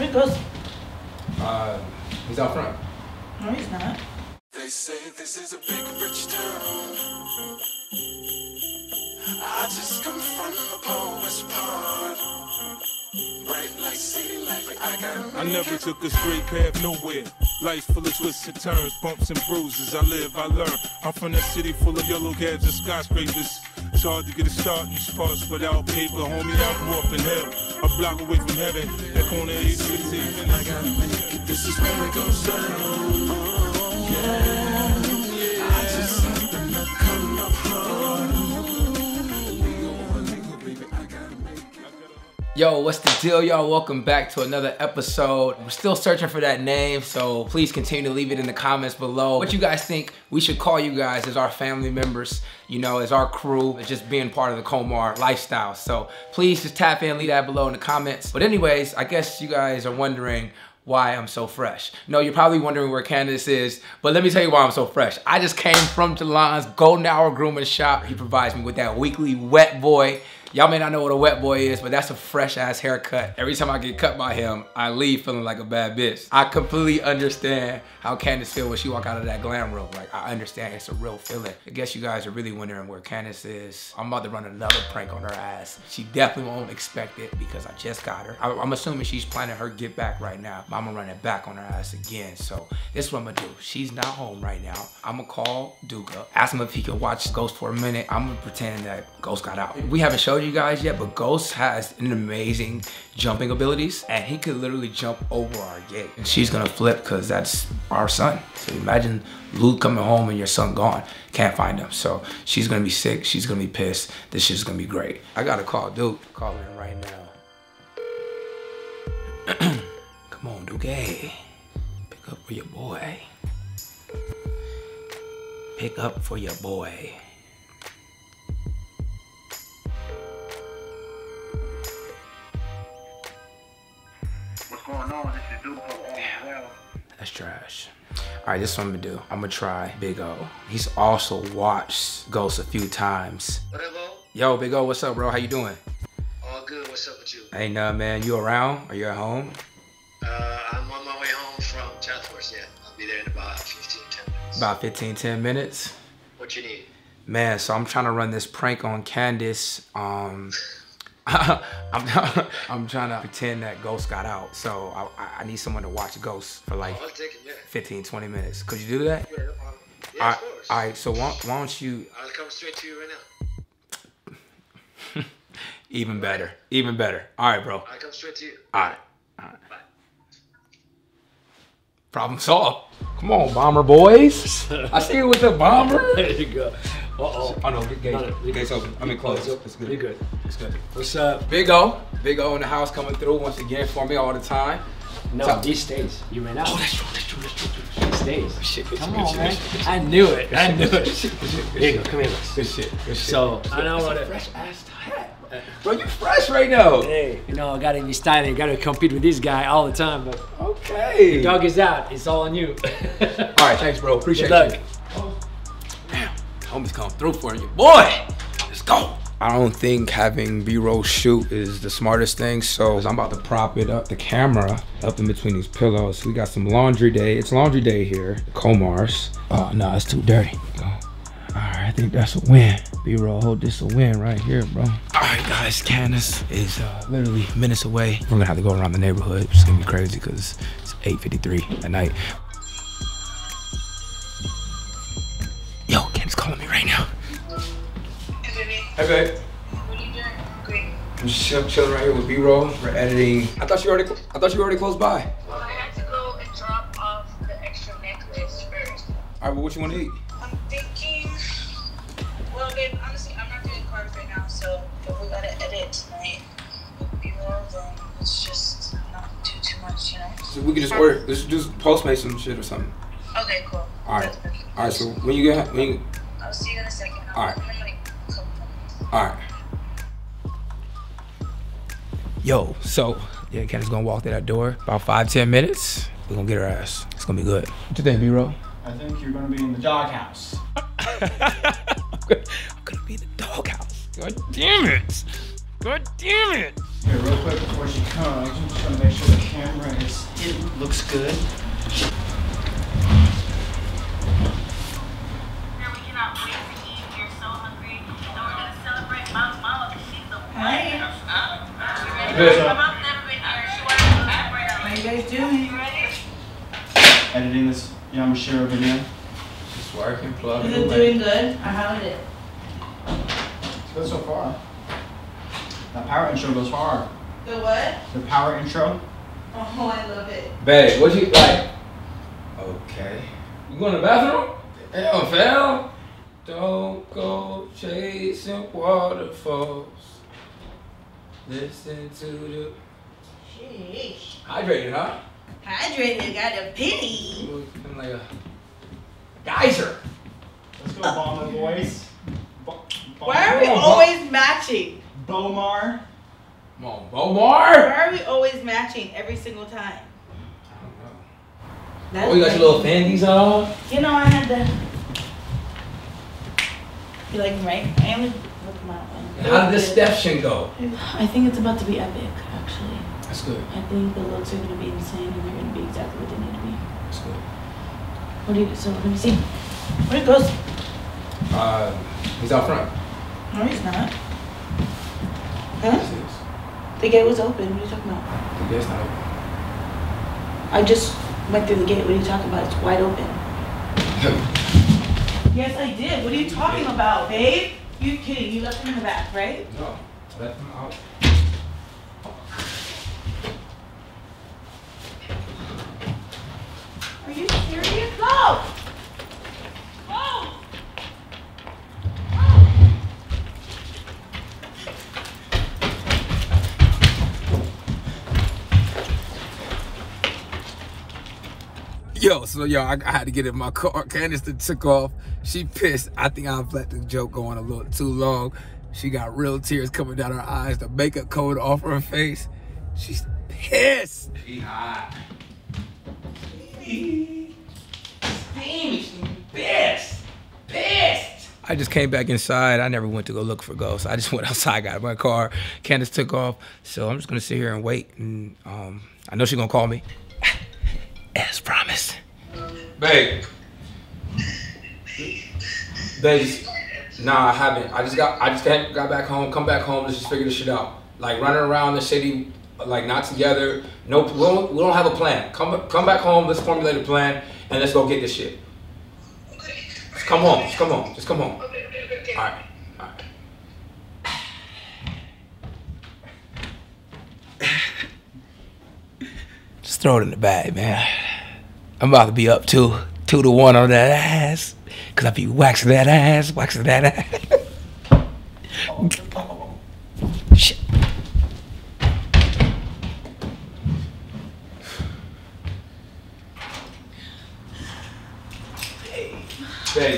Where goes he? He's out front. No, he's not. They say this is a big rich town. I just come from the poorest part. Bright like city light, I never took a straight path nowhere. Life full of twists and turns, bumps and bruises. I live, I learn. I'm from that city full of yellow cabs and skyscrapers. It's hard to get a start in these parts without paper, homie. I grew up in hell, a block away from heaven. That corner is city, and I gotta make it. This is where it goes down. Yeah. I just something that come up hard. Yo, what's the deal, y'all? Welcome back to another episode. We're still searching for that name, so please continue to leave it in the comments below. What you guys think we should call you guys as our family members, you know, as our crew, as just being part of the Komar lifestyle. So please just tap in, leave that below in the comments. But anyways, I guess you guys are wondering why I'm so fresh. No, you're probably wondering where Candice is, but let me tell you why I'm so fresh. I just came from Jalon's Golden Hour Grooming Shop. He provides me with that weekly wet boy. Y'all may not know what a wet boy is, but that's a fresh ass haircut. Every time I get cut by him, I leave feeling like a bad bitch. I completely understand how Candice feels when she walk out of that glam room. Like, I understand, it's a real feeling. I guess you guys are really wondering where Candice is. I'm about to run another prank on her ass. She definitely won't expect it because I just got her. I'm assuming she's planning her get back right now. I'm gonna run it back on her ass again. So this is what I'm gonna do. She's not home right now. I'm gonna call Duga, ask him if he could watch Ghost for a minute. I'm gonna pretend that Ghost got out. We haven't showed you guys yet, but Ghost has an amazing jumping abilities, and he could literally jump over our gate. And she's gonna flip because that's our son. So imagine Luke coming home and your son gone. Can't find him. So she's gonna be sick. She's gonna be pissed. This shit's gonna be great. I gotta call Duke. Call him right now. Come on, Duke. Pick up for your boy. Pick up for your boy. That's trash. All right, this is what I'm gonna do. I'm gonna try Big O. He's also watched Ghost a few times. What up, O? Yo, Big O, what's up, bro? How you doing? All good, what's up with you? Ain't nothing, man. You around? Are you at home? I'm on my way home from Chatham force, yeah. I'll be there in about 10 minutes. About 10 minutes? What you need? Man, so I'm trying to run this prank on Candice. I'm trying to pretend that Ghost got out, so I need someone to watch Ghost for like 15-20 minutes. Could you do that? Yeah, yeah, of course. All right, so why don't you... I'll come straight to you right now. Even better, even better. All right, bro. I'll come straight to you. All right, all right. Bye. Problem solved. Come on, Bomber boys. I see you with the Bomber. There you go. Uh-oh. Oh, no, gate's open. I mean, close. It's good. You're good. It's good. What's up? Big O. Big O in the house coming through once again for me all the time. No, so, these days. You may not. Oh, that's true, that's true, that's true. These days. Oh, shit, come on, man. I knew it. I knew it. Big O, come here. Good shit. Good shit. So, I know what it is. Fresh ass hat. Bro, you fresh right now. Hey, you know, I gotta be styling. I gotta compete with this guy all the time, but okay. The dog is out. It's all on you. All right, thanks, bro. Appreciate it. Oh, damn, homie's coming through for you, boy. Let's go. I don't think having B-roll shoot is the smartest thing, so I'm about to prop it up, the camera, up in between these pillows. We got some laundry day. It's laundry day here, Komar's. Oh no, it's too dirty. Oh. All right, I think that's a win. B-roll, hold this a win right here, bro. All right, guys, Candice is literally minutes away. We're gonna have to go around the neighborhood, which is gonna be crazy because it's 8:53 at night. Yo, Candice calling me right now. Hey, baby. Hey, babe. What are you doing? Great. I'm just chilling right here with B-roll. We're editing. I thought you were already close by. Well, I had to go and drop off the extra necklace first. All right, well, what you want to eat? I'm thinking. Well, babe, honestly, I'm not doing cards right now, so if we gotta edit tonight with B-roll, then it's just not too much, you know? So we can just order, let's just Postmate some shit or something. Okay, cool. Alright, alright, so when you get, I'll see you in a second. Alright. Alright. Yo, so, yeah, Candice's gonna walk through that door. About 5-10 minutes, we're gonna get her ass. It's gonna be good. What you think, B-roll? I think you're gonna be in the doghouse. I'm gonna be in the doghouse. God damn it! God damn it! Here, real quick before she comes, I'm just gonna make sure the camera colors. It looks good. Editing this Yamashiro video. Just working, plugging away. Is it doing good? How is it? It's good so far. That power intro goes hard. The what? The power intro. Oh, I love it. Babe, what you like? Okay. You going to the bathroom? LFL? Don't go chasing waterfalls. Listen to the... Sheesh. Hydrated, huh? Hydrated, got a pity. Looking like a geyser. Let's go bomb the boys. Why are we always matching? Bomar. Come on, Bomar. Why are we always matching every single time? I don't know. Oh, you got your little panties on? You know, I had the... You like them, right? I am with my one. How did this step should go? I think it's about to be epic, actually. That's good. I think the looks are going to be insane and they're going to be exactly what they need to be. That's good. What do you... So, let me see. Where it goes? He's out front. No, he's not. Huh? The gate was open. What are you talking about? The gate's not open. I just went through the gate. What are you talking about? It's wide open. Yes, I did. What are you talking about, babe? You're kidding. You left him in the back, right? No. I left him out. Are you serious? No! Whoa! Yo, so y'all, I had to get in my car. Candice took off. She pissed. I think I've let the joke go on a little too long. She got real tears coming down her eyes. The makeup coat off her face. She's pissed. She hot. I just came back inside. I never went to go look for ghosts. I just went outside, got in my car. Candice took off, so I'm just gonna sit here and wait. And I know she's gonna call me, as promised. Babe, nah, I haven't. I just got back home. Come back home. Let's just figure this shit out. Like running around the city. Like not together. No, we don't have a plan. Come back home. Let's formulate a plan and let's go get this shit. Okay. Just come home. Just come home. Just come home. Okay. All right. All right. Just throw it in the bag, man. I'm about to be up 2 to 1 on that ass, cause I be waxing that ass, waxing that ass.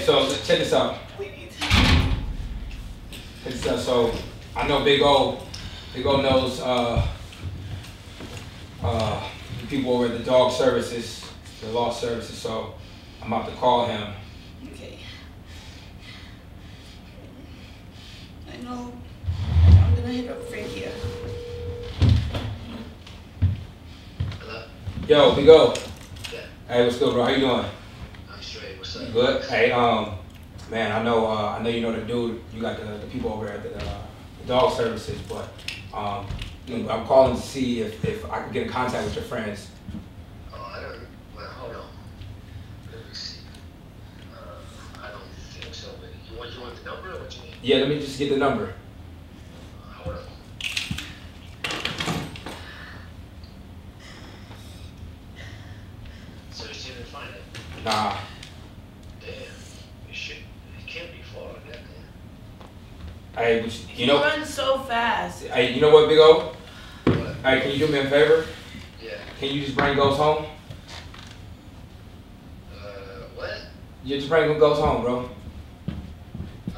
So check this out. So I know Big O knows the people over at the dog services, the law services. So I'm about to call him. Okay. I know. I'm gonna hit up Frank here. Hello. Yo, Big O. Yeah. Hey, what's good, bro? How you doing? Good. Hey, man, I know you know the dude. You got the people over at the dog services, but I'm calling to see if I can get in contact with your friends. Oh, I don't. Well, hold on. Let me see. I don't think so. But you want the number or what you need? Yeah, let me just get the number. Hold on. So you didn't find it? Nah. Hey, you know, run so fast. Hey, you know what, Big O? What? Hey, can you do me a favor? Yeah. Can you just bring Ghost home? What? You just bring Ghost home, bro. I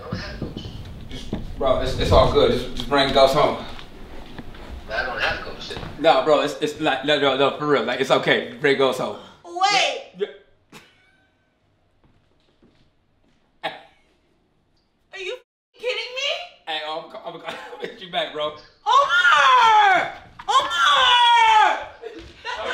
don't have Ghost. Just, bro, it's all good. Just bring Ghost home. I don't have Ghost. No, bro, it's like no, for real. Like it's okay. Bring Ghost home. Wait. Yeah. Back, bro. Omar! Omar! That's not a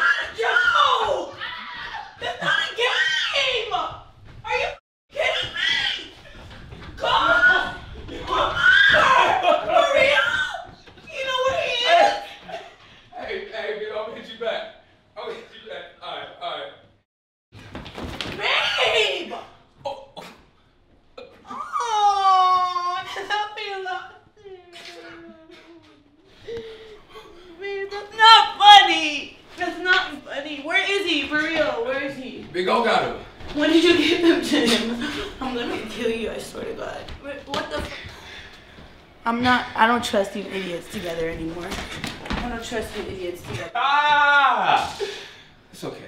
Big O got him. When did you give them to him? I'm gonna kill you, I swear to God. What the f? I don't trust you idiots together anymore. I don't trust you idiots together. Ah! It's okay.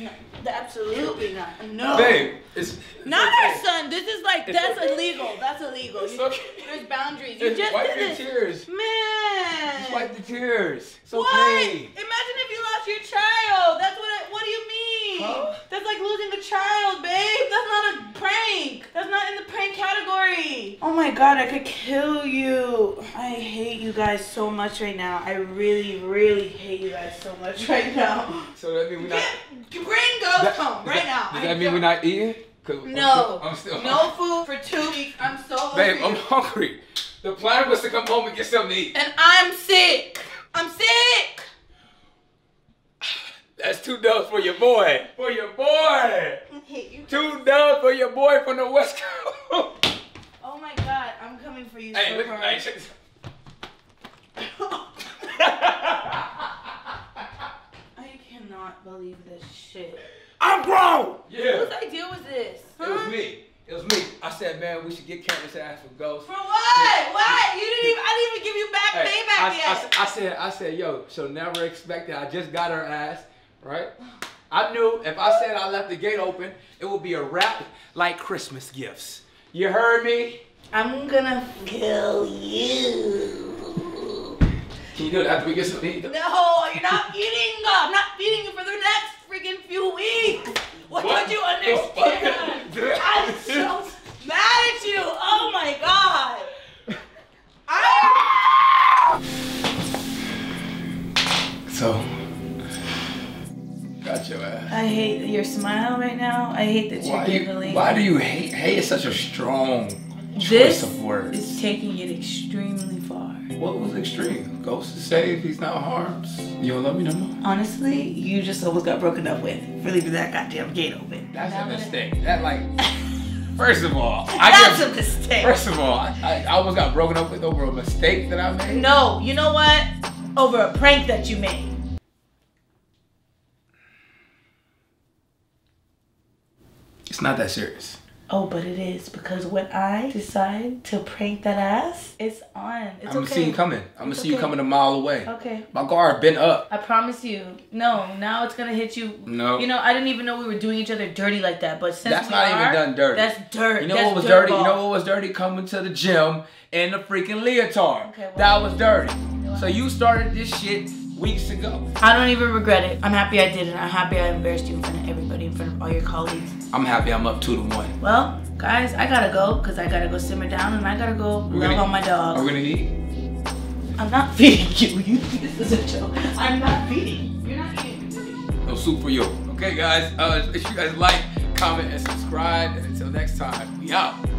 No, absolutely not. No. Babe, it's not okay. Our son. This is like, that's okay. Illegal. That's illegal. It's okay. There's boundaries. You just wipe your tears. Man. Just wipe the tears. It's what? Okay. Imagine if you lost your child. That's what do you mean? Huh? That's like losing a child, babe. That's not a prank. That's not in the prank category. Oh my God, I could kill you. I hate you guys so much right now. I really, really hate you guys so much right now. So that means we're not... Bring Ghost home right now. Does that mean we're not eating? No. I'm still hungry. No food for 2 weeks. I'm so hungry. Babe, I'm hungry. The plan was to come home and get something to eat. And I'm sick. I'm sick. That's 2 dubs for your boy. For your boy. I hate you. 2 dubs for your boy from the West Coast. Oh my God, I'm coming for you. Hey, so believe this shit. I'm grown! Yeah. Whose idea was this? Huh? It was me. It was me. I said, man, we should get Candice's ass for Ghost. For what? Yeah. What? You didn't even, I didn't even give you back payback yet. I said, yo, she'll never expect it. I just got her ass, right? I knew if I said I left the gate open, it would be a wrap like Christmas gifts. You heard me? I'm gonna kill you. Can you do it after we get some eat? No, you're not eating. I'm not feeding you for the next freaking few weeks. What? Don't you understand? I'm so mad at you. Oh my God. So, got your ass. I hate your smile right now. I hate that you're giggling. Why do you hate? Hate is such a strong choice of words. This is taking it extremely far. What was extreme? Ghost is saved, he's not harmed. You don't love me no more? Honestly, you just almost got broken up with for leaving that goddamn gate open. That's a mistake. That like, first of all. That's a mistake. First of all, I almost got broken up with over a mistake that I made. No, you know what? Over a prank that you made. It's not that serious. Oh, but it is, because when I decide to prank that ass, it's on. It's okay. I'm gonna see you coming. I'm gonna see you coming a mile away. Okay. My guard been up. I promise you. No, now it's gonna hit you. No. You know, I didn't even know we were doing each other dirty like that, but since that's not even done dirty. That's dirt. You know what was dirty? You know what was dirty? Coming to the gym in the freaking leotard. Okay, well, that was dirty. So you started this shit weeks ago. I don't even regret it. I'm happy I did it. I'm happy I embarrassed you in front of everybody, in front of all your colleagues. I'm happy I'm up 2-1. Well, guys, I gotta go, because I gotta go simmer down and I gotta go love on my dogs. Are we gonna eat? I'm not feeding you. This is a joke. I'm not feeding you. You're not eating. No soup for you. Okay, guys, if you guys like, comment, and subscribe. And until next time, we out.